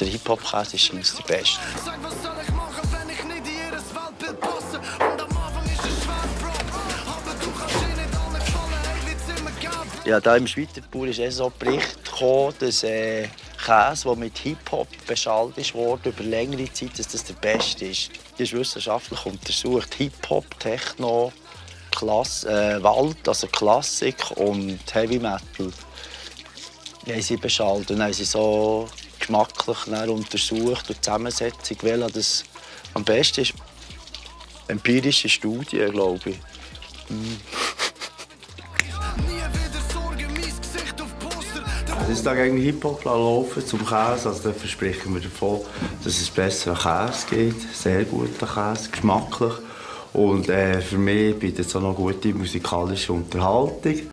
Der Hip-Hop-Käse ist uns der Beste. Sag, was soll ich machen, wenn ich nicht in jedes Weltbild passe? Und am Anfang ist es schwer, Bro. Aber du kannst ihn nicht alle gefallen, hey, wie es immer gab. Ja, da im Schweizer Bauer ist es so ein Bericht gekommen, dass Käse, der mit Hip-Hop beschallt ist worden, über längere Zeit, dass das der Beste ist. Das ist wissenschaftlich untersucht. Hip-Hop, Techno, Wald, also Klassik und Heavy Metal. Die haben sie beschallt und haben sie so geschmacklich untersucht und die Zusammensetzung, welche das am besten ist. Empirische Studien, glaube ich. Es ist eigentlich Hip-Hop laufen zum Käse, also da versprechen wir davon, dass es besseren Käse gibt, sehr guten Käse, geschmacklich. Und für mich bietet es auch noch gute musikalische Unterhaltung.